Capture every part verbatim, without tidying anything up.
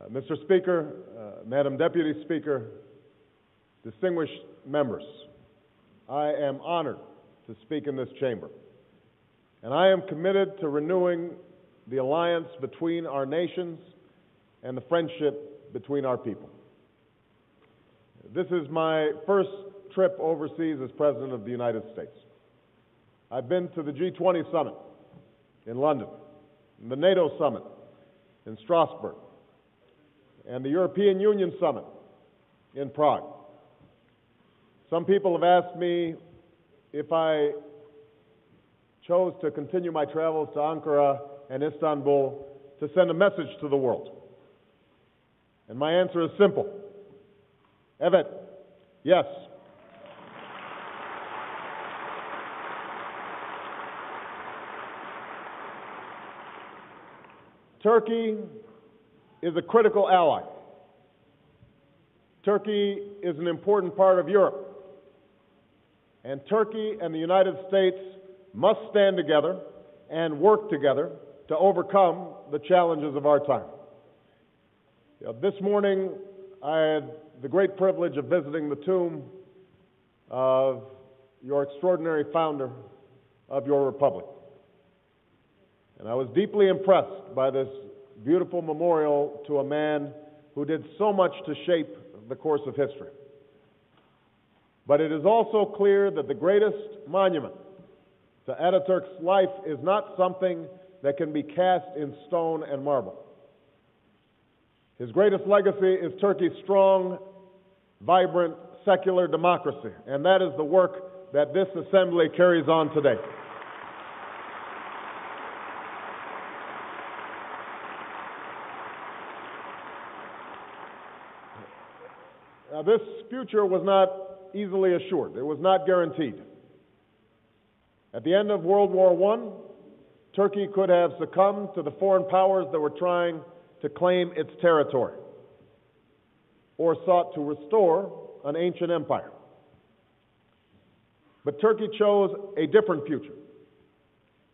Uh, Mister Speaker, uh, Madam Deputy Speaker, distinguished members, I am honored to speak in this chamber, and I am committed to renewing the alliance between our nations and the friendship between our people. This is my first trip overseas as President of the United States. I've been to the G twenty summit in London, the NATO summit in Strasbourg, and the European Union summit in Prague. Some people have asked me if I chose to continue my travels to Ankara and Istanbul to send a message to the world. And my answer is simple. Evet, yes. Turkey is a critical ally. Turkey is an important part of Europe. And Turkey and the United States must stand together and work together to overcome the challenges of our time. You know, this morning, I had the great privilege of visiting the tomb of your extraordinary founder of your republic. And I was deeply impressed by this beautiful memorial to a man who did so much to shape the course of history. But it is also clear that the greatest monument to Atatürk's life is not something that can be cast in stone and marble. His greatest legacy is Turkey's strong, vibrant, secular democracy, and that is the work that this assembly carries on today. Now, this future was not easily assured. It was not guaranteed. At the end of World War One, Turkey could have succumbed to the foreign powers that were trying to claim its territory or sought to restore an ancient empire. But Turkey chose a different future.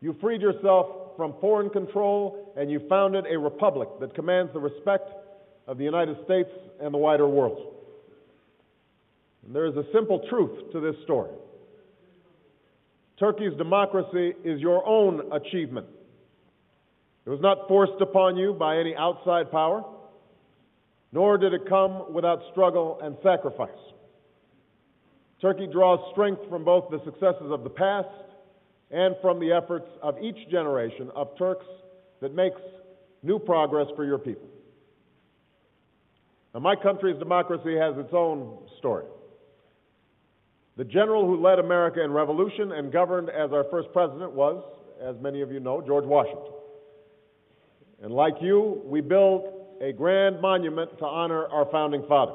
You freed yourself from foreign control and you founded a republic that commands the respect of the United States and the wider world. And there is a simple truth to this story. Turkey's democracy is your own achievement. It was not forced upon you by any outside power, nor did it come without struggle and sacrifice. Turkey draws strength from both the successes of the past and from the efforts of each generation of Turks that makes new progress for your people. Now, my country's democracy has its own story. The general who led America in revolution and governed as our first president was, as many of you know, George Washington. And like you, we built a grand monument to honor our founding father,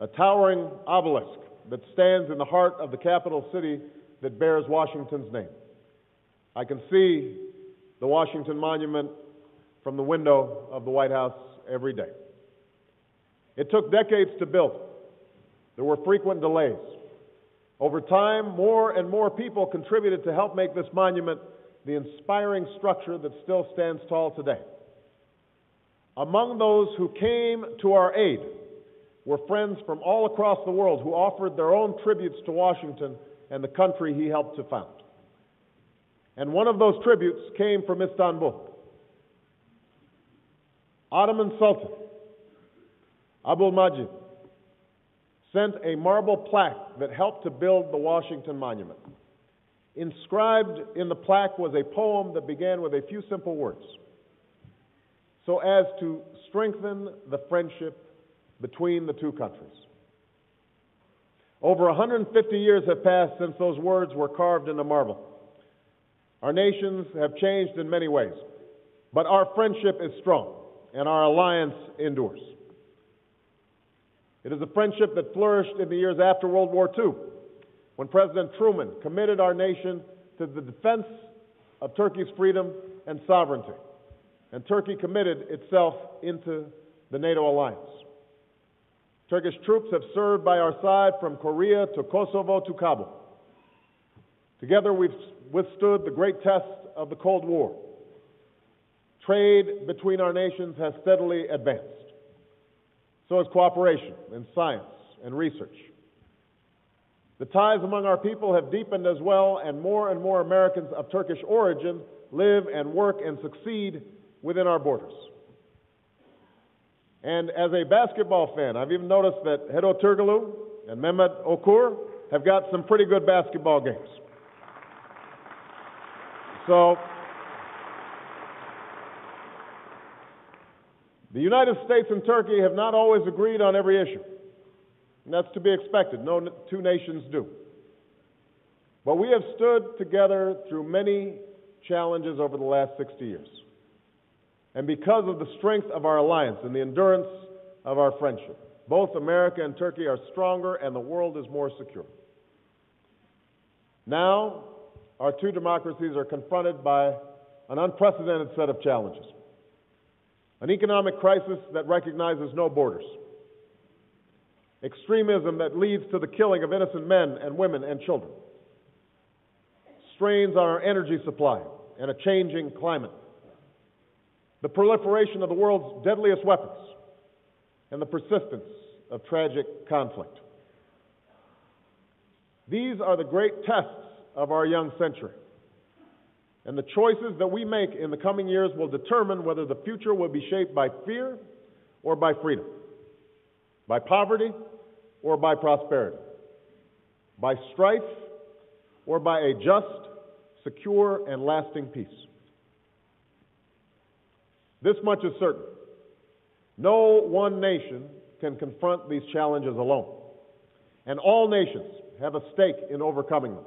a towering obelisk that stands in the heart of the capital city that bears Washington's name. I can see the Washington Monument from the window of the White House every day. It took decades to build. There were frequent delays. Over time, more and more people contributed to help make this monument the inspiring structure that still stands tall today. Among those who came to our aid were friends from all across the world who offered their own tributes to Washington and the country he helped to found. And one of those tributes came from Istanbul. Ottoman Sultan Abdulmejid sent a marble plaque that helped to build the Washington Monument. Inscribed in the plaque was a poem that began with a few simple words, so as to strengthen the friendship between the two countries. Over one hundred fifty years have passed since those words were carved into marble. Our nations have changed in many ways, but our friendship is strong and our alliance endures. It is a friendship that flourished in the years after World War Two, when President Truman committed our nation to the defense of Turkey's freedom and sovereignty, and Turkey committed itself into the NATO alliance. Turkish troops have served by our side from Korea to Kosovo to Kabul. Together we've withstood the great test of the Cold War. Trade between our nations has steadily advanced. So has cooperation in science and research. The ties among our people have deepened as well, and more and more Americans of Turkish origin live and work and succeed within our borders. And as a basketball fan, I've even noticed that Hedo Türkoğlu and Mehmet Okur have got some pretty good basketball games. So, the United States and Turkey have not always agreed on every issue, and that's to be expected. No two nations do. But we have stood together through many challenges over the last sixty years. And because of the strength of our alliance and the endurance of our friendship, both America and Turkey are stronger and the world is more secure. Now, our two democracies are confronted by an unprecedented set of challenges. An economic crisis that recognizes no borders. Extremism that leads to the killing of innocent men and women and children. Strains on our energy supply and a changing climate. The proliferation of the world's deadliest weapons, and the persistence of tragic conflict. These are the great tests of our young century, and the choices that we make in the coming years will determine whether the future will be shaped by fear or by freedom, by poverty or by prosperity, by strife or by a just, secure, and lasting peace. This much is certain. No one nation can confront these challenges alone, and all nations have a stake in overcoming them.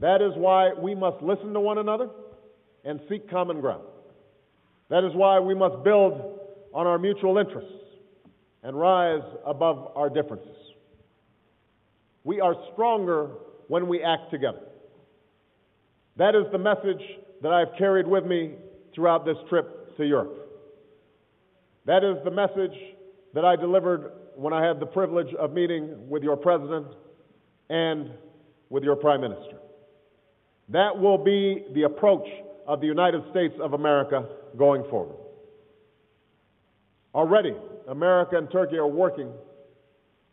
That is why we must listen to one another and seek common ground. That is why we must build on our mutual interests and rise above our differences. We are stronger when we act together. That is the message that I have carried with me throughout this trip to Europe. That is the message that I delivered when I had the privilege of meeting with your president and with your prime minister. That will be the approach of the United States of America going forward. Already, America and Turkey are working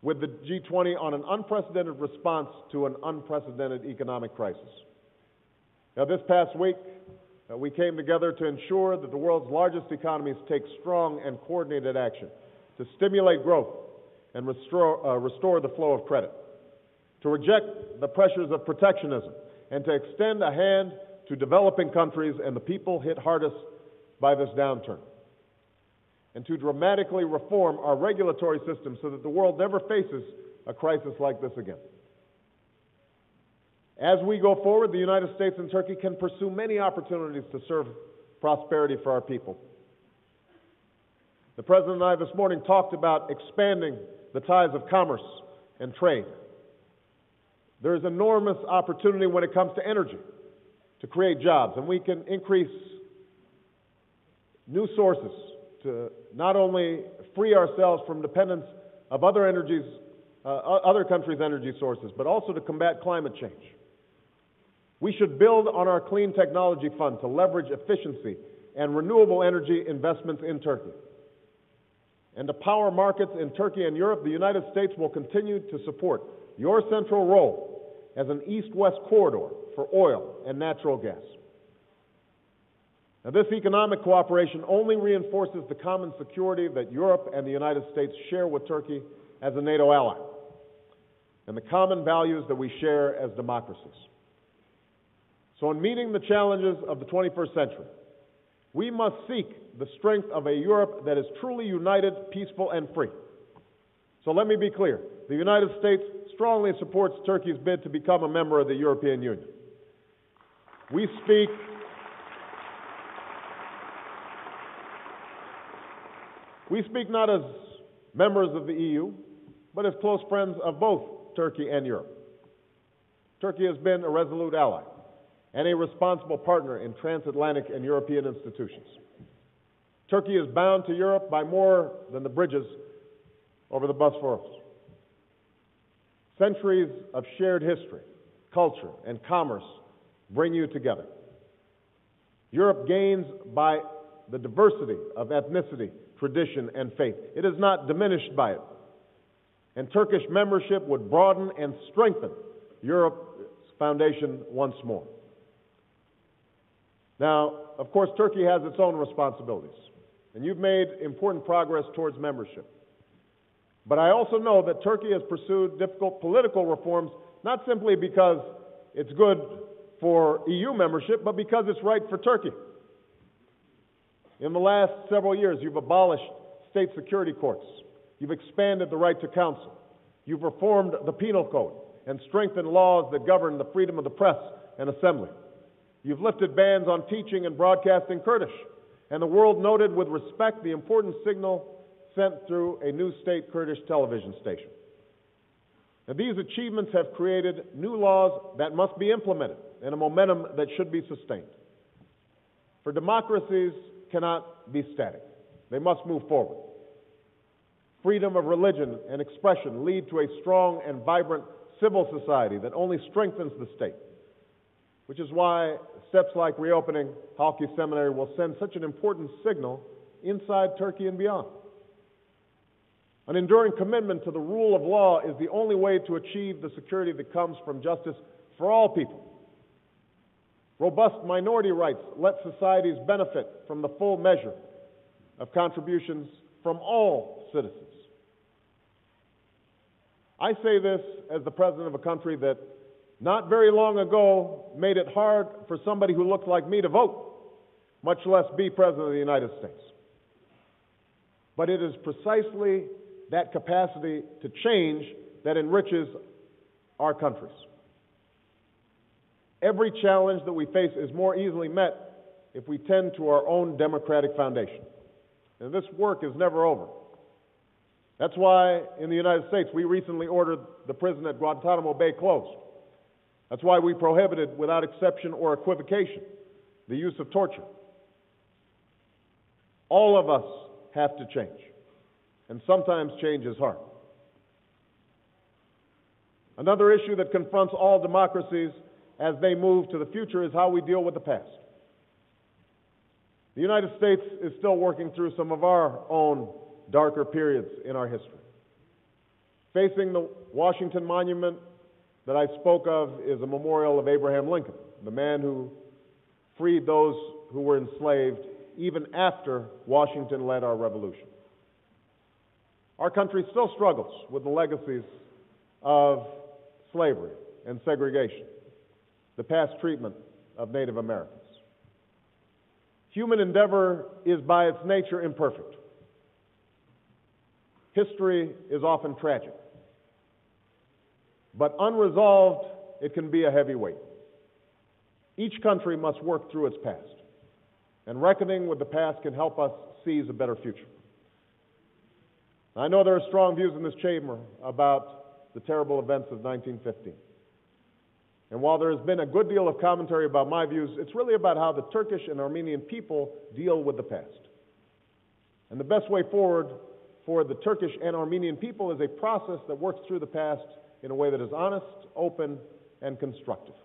with the G twenty on an unprecedented response to an unprecedented economic crisis. Now, this past week, we came together to ensure that the world's largest economies take strong and coordinated action to stimulate growth and restore, uh, restore the flow of credit, to reject the pressures of protectionism, and to extend a hand to developing countries and the people hit hardest by this downturn, and to dramatically reform our regulatory system so that the world never faces a crisis like this again. As we go forward, the United States and Turkey can pursue many opportunities to serve prosperity for our people. The President and I this morning talked about expanding the ties of commerce and trade. There is enormous opportunity when it comes to energy to create jobs, and we can increase new sources to not only free ourselves from dependence of other energies, uh, other countries' energy sources, but also to combat climate change. We should build on our clean technology fund to leverage efficiency and renewable energy investments in Turkey. And to power markets in Turkey and Europe, the United States will continue to support your central role as an east-west corridor for oil and natural gas. Now, this economic cooperation only reinforces the common security that Europe and the United States share with Turkey as a NATO ally, and the common values that we share as democracies. So in meeting the challenges of the twenty-first century, we must seek the strength of a Europe that is truly united, peaceful, and free. So let me be clear. The United States strongly supports Turkey's bid to become a member of the European Union. We speak... We speak not as members of the E U, but as close friends of both Turkey and Europe. Turkey has been a resolute ally and a responsible partner in transatlantic and European institutions. Turkey is bound to Europe by more than the bridges over the Bosphorus. Centuries of shared history, culture, and commerce bring you together. Europe gains by the diversity of ethnicity, tradition, and faith. It is not diminished by it. And Turkish membership would broaden and strengthen Europe's foundation once more. Now, of course, Turkey has its own responsibilities, and you've made important progress towards membership. But I also know that Turkey has pursued difficult political reforms, not simply because it's good for E U membership, but because it's right for Turkey. In the last several years, you've abolished state security courts. You've expanded the right to counsel. You've reformed the penal code and strengthened laws that govern the freedom of the press and assembly. You've lifted bans on teaching and broadcasting Kurdish, and the world noted with respect the important signal sent through a new state Kurdish television station. Now, these achievements have created new laws that must be implemented and a momentum that should be sustained. For democracies cannot be static. They must move forward. Freedom of religion and expression lead to a strong and vibrant civil society that only strengthens the state, which is why steps like reopening Halki Seminary will send such an important signal inside Turkey and beyond. An enduring commitment to the rule of law is the only way to achieve the security that comes from justice for all people. Robust minority rights let societies benefit from the full measure of contributions from all citizens. I say this as the president of a country that not very long ago made it hard for somebody who looked like me to vote, much less be president of the United States. But it is precisely that capacity to change that enriches our countries. Every challenge that we face is more easily met if we tend to our own democratic foundation. And this work is never over. That's why in the United States we recently ordered the prison at Guantanamo Bay closed. That's why we prohibited, without exception or equivocation, the use of torture. All of us have to change, and sometimes change is hard. Another issue that confronts all democracies as they move to the future is how we deal with the past. The United States is still working through some of our own darker periods in our history. Facing the Washington Monument that I spoke of is a memorial of Abraham Lincoln, the man who freed those who were enslaved even after Washington led our revolution. Our country still struggles with the legacies of slavery and segregation, the past treatment of Native Americans. Human endeavor is by its nature imperfect. History is often tragic, but unresolved, it can be a heavy weight. Each country must work through its past, and reckoning with the past can help us seize a better future. I know there are strong views in this chamber about the terrible events of nineteen fifteen. And while there has been a good deal of commentary about my views, it's really about how the Turkish and Armenian people deal with the past. And the best way forward for the Turkish and Armenian people is a process that works through the past in a way that is honest, open, and constructive.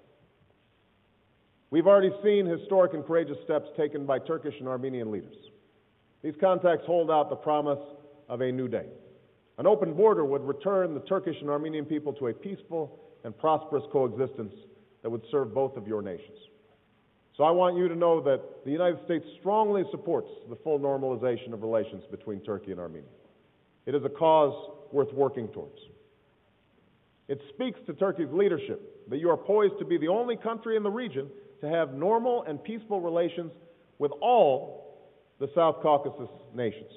We've already seen historic and courageous steps taken by Turkish and Armenian leaders. These contacts hold out the promise of a new day. An open border would return the Turkish and Armenian people to a peaceful and prosperous coexistence that would serve both of your nations. So I want you to know that the United States strongly supports the full normalization of relations between Turkey and Armenia. It is a cause worth working towards. It speaks to Turkey's leadership that you are poised to be the only country in the region to have normal and peaceful relations with all the South Caucasus nations.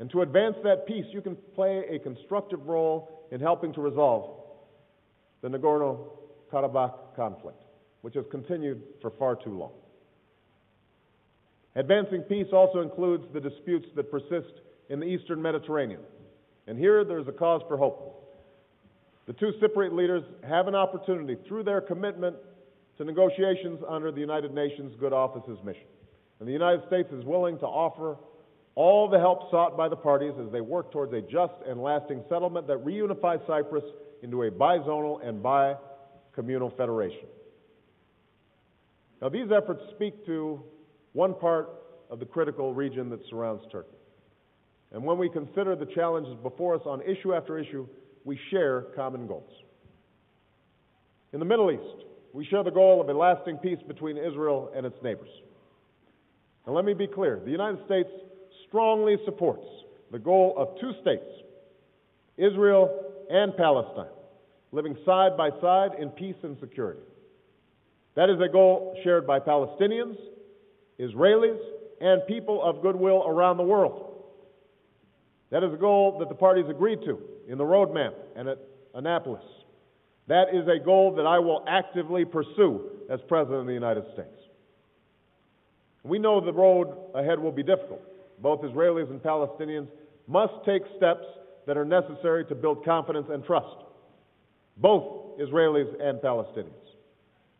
And to advance that peace, you can play a constructive role in helping to resolve the Nagorno-Karabakh conflict, which has continued for far too long. Advancing peace also includes the disputes that persist in the Eastern Mediterranean. And here there's a cause for hope. The two Cypriot leaders have an opportunity through their commitment to negotiations under the United Nations Good Office's mission. And the United States is willing to offer all the help sought by the parties as they work towards a just and lasting settlement that reunifies Cyprus into a bizonal and bi-communal federation. Now, these efforts speak to one part of the critical region that surrounds Turkey. And when we consider the challenges before us on issue after issue, we share common goals. In the Middle East, we share the goal of a lasting peace between Israel and its neighbors. Now, let me be clear. The United States strongly supports the goal of two states, Israel and Palestine, living side by side in peace and security. That is a goal shared by Palestinians, Israelis, and people of goodwill around the world. That is a goal that the parties agreed to in the roadmap and at Annapolis. That is a goal that I will actively pursue as President of the United States. We know the road ahead will be difficult. Both Israelis and Palestinians must take steps that are necessary to build confidence and trust. Both Israelis and Palestinians.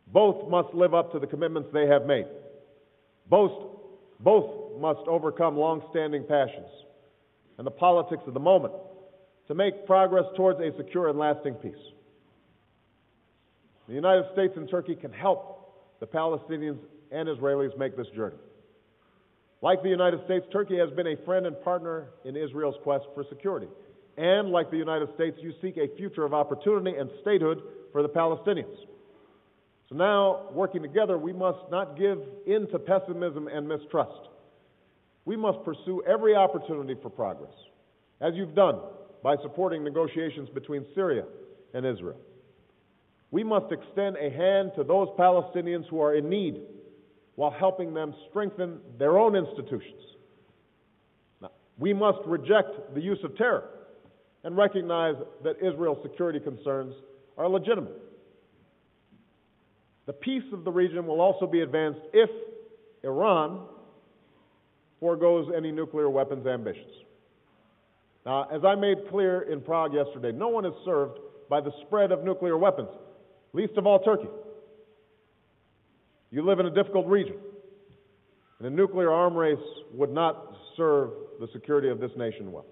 Both must live up to the commitments they have made. Both, both must overcome long-standing passions and the politics of the moment to make progress towards a secure and lasting peace. The United States and Turkey can help the Palestinians and Israelis make this journey. Like the United States, Turkey has been a friend and partner in Israel's quest for security. And like the United States, you seek a future of opportunity and statehood for the Palestinians. So now, working together, we must not give in to pessimism and mistrust. We must pursue every opportunity for progress, as you've done by supporting negotiations between Syria and Israel. We must extend a hand to those Palestinians who are in need while helping them strengthen their own institutions. Now, we must reject the use of terror and recognize that Israel's security concerns are legitimate. The peace of the region will also be advanced if Iran forgoes any nuclear weapons ambitions. Now, as I made clear in Prague yesterday, no one is served by the spread of nuclear weapons, least of all Turkey. You live in a difficult region, and a nuclear arms race would not serve the security of this nation well.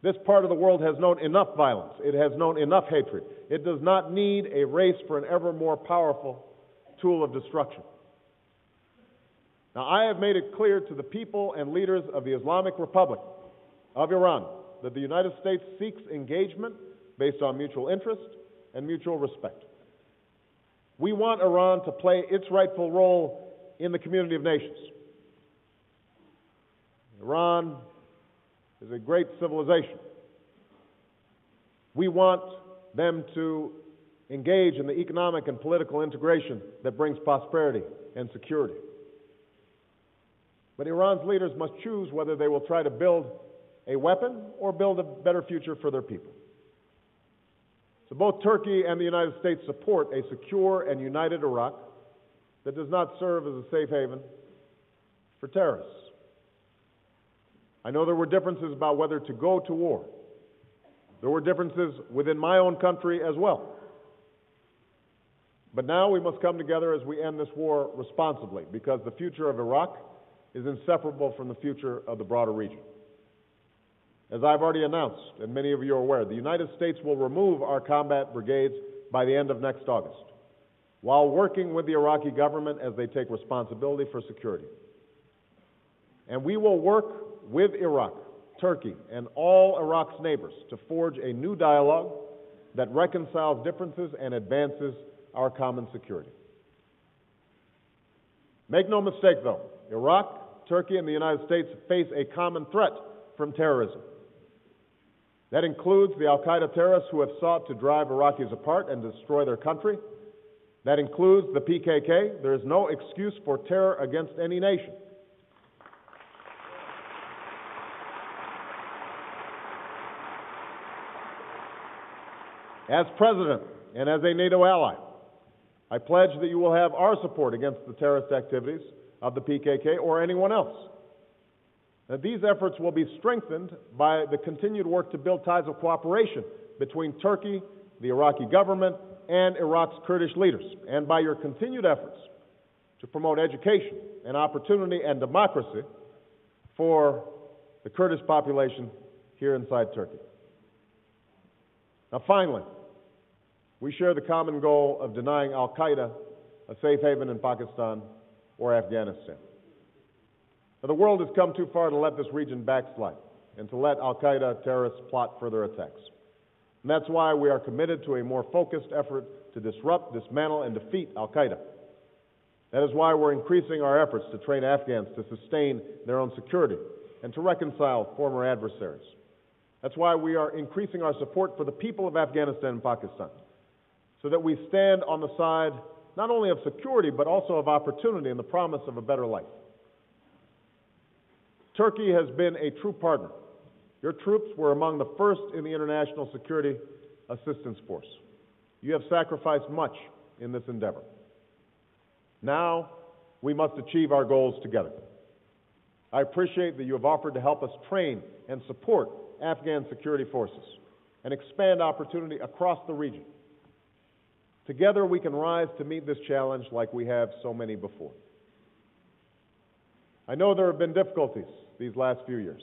This part of the world has known enough violence. It has known enough hatred. It does not need a race for an ever more powerful tool of destruction. Now, I have made it clear to the people and leaders of the Islamic Republic of Iran that the United States seeks engagement based on mutual interest and mutual respect. We want Iran to play its rightful role in the community of nations. Iran is a great civilization. We want them to engage in the economic and political integration that brings prosperity and security. But Iran's leaders must choose whether they will try to build a weapon or build a better future for their people. So both Turkey and the United States support a secure and united Iraq that does not serve as a safe haven for terrorists. I know there were differences about whether to go to war. There were differences within my own country as well. But now we must come together as we end this war responsibly, because the future of Iraq is inseparable from the future of the broader region. As I've already announced, and many of you are aware, the United States will remove our combat brigades by the end of next August, while working with the Iraqi government as they take responsibility for security. And we will work with Iraq, Turkey, and all Iraq's neighbors to forge a new dialogue that reconciles differences and advances our common security. Make no mistake, though, Iraq, Turkey, and the United States face a common threat from terrorism. That includes the al-Qaeda terrorists who have sought to drive Iraqis apart and destroy their country. That includes the P K K. There is no excuse for terror against any nation. As President and as a NATO ally, I pledge that you will have our support against the terrorist activities of the P K K or anyone else. Now, these efforts will be strengthened by the continued work to build ties of cooperation between Turkey, the Iraqi government, and Iraq's Kurdish leaders, and by your continued efforts to promote education and opportunity and democracy for the Kurdish population here inside Turkey. Now, finally, we share the common goal of denying al-Qaeda a safe haven in Pakistan or Afghanistan. Now, the world has come too far to let this region backslide and to let al-Qaeda terrorists plot further attacks. And that's why we are committed to a more focused effort to disrupt, dismantle, and defeat al-Qaeda. That is why we're increasing our efforts to train Afghans to sustain their own security and to reconcile former adversaries. That's why we are increasing our support for the people of Afghanistan and Pakistan, so that we stand on the side not only of security, but also of opportunity and the promise of a better life. Turkey has been a true partner. Your troops were among the first in the International Security Assistance Force. You have sacrificed much in this endeavor. Now, we must achieve our goals together. I appreciate that you have offered to help us train and support Afghan security forces and expand opportunity across the region. Together, we can rise to meet this challenge like we have so many before. I know there have been difficulties these last few years.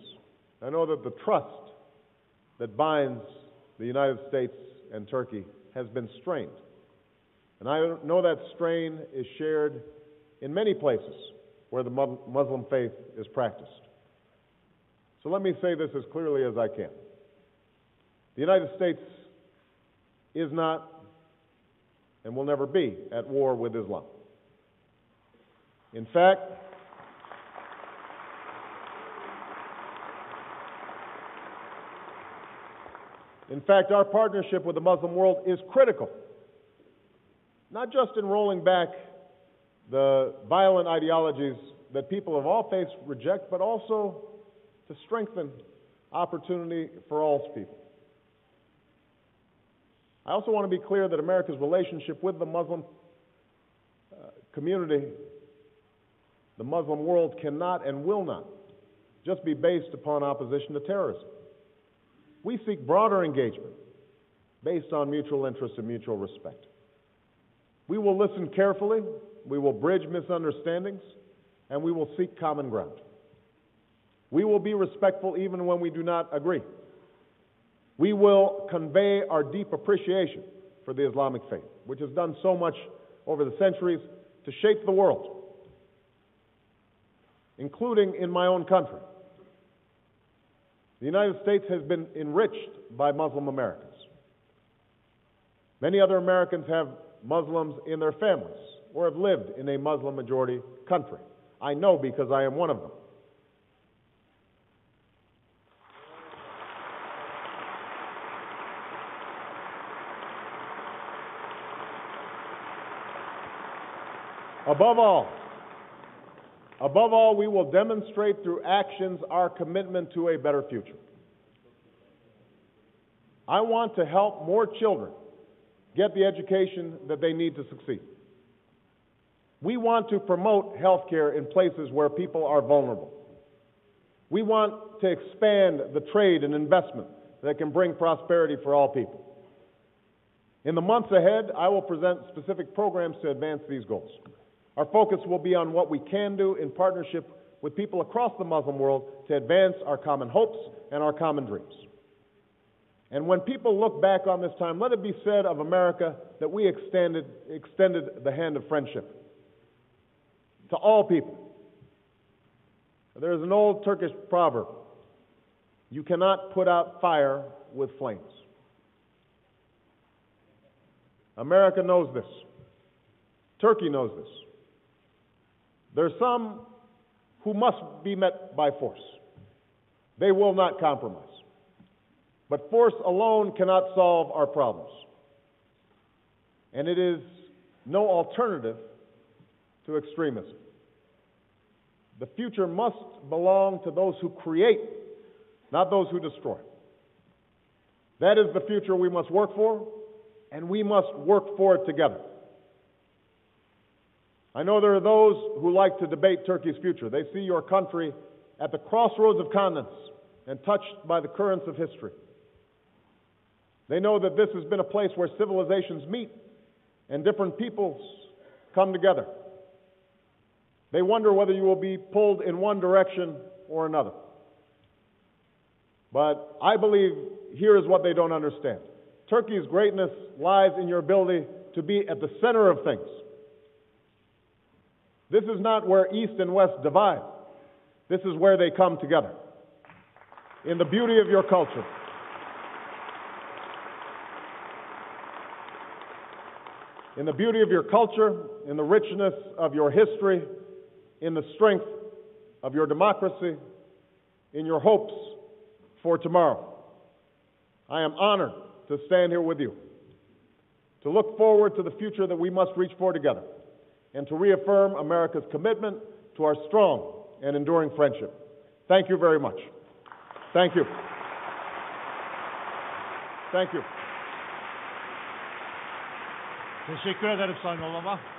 I know that the trust that binds the United States and Turkey has been strained. And I know that strain is shared in many places where the Muslim faith is practiced. So let me say this as clearly as I can. The United States is not and will never be at war with Islam. In fact, in fact, our partnership with the Muslim world is critical, not just in rolling back the violent ideologies that people of all faiths reject, but also to strengthen opportunity for all people. I also want to be clear that America's relationship with the Muslim uh, community, the Muslim world, cannot and will not just be based upon opposition to terrorism. We seek broader engagement based on mutual interest and mutual respect. We will listen carefully, we will bridge misunderstandings, and we will seek common ground. We will be respectful even when we do not agree. We will convey our deep appreciation for the Islamic faith, which has done so much over the centuries to shape the world, including in my own country. The United States has been enriched by Muslim Americans. Many other Americans have Muslims in their families or have lived in a Muslim-majority country. I know because I am one of them. Above all, above all, we will demonstrate through actions our commitment to a better future. I want to help more children get the education that they need to succeed. We want to promote health care in places where people are vulnerable. We want to expand the trade and investment that can bring prosperity for all people. In the months ahead, I will present specific programs to advance these goals. Our focus will be on what we can do in partnership with people across the Muslim world to advance our common hopes and our common dreams. And when people look back on this time, let it be said of America that we extended, extended the hand of friendship to all people. There is an old Turkish proverb, you cannot put out fire with flames. America knows this. Turkey knows this. There are some who must be met by force. They will not compromise. But force alone cannot solve our problems. And it is no alternative to extremism. The future must belong to those who create, not those who destroy. That is the future we must work for, and we must work for it together. I know there are those who like to debate Turkey's future. They see your country at the crossroads of continents and touched by the currents of history. They know that this has been a place where civilizations meet and different peoples come together. They wonder whether you will be pulled in one direction or another. But I believe here is what they don't understand. Turkey's greatness lies in your ability to be at the center of things, This is not where East and West divide. This is where they come together, in the beauty of your culture. In the beauty of your culture, in the richness of your history, in the strength of your democracy, in your hopes for tomorrow. I am honored to stand here with you, to look forward to the future that we must reach for together, and to reaffirm America's commitment to our strong and enduring friendship. Thank you very much. Thank you. Thank you. Teşekkür ederim Sayın Olama.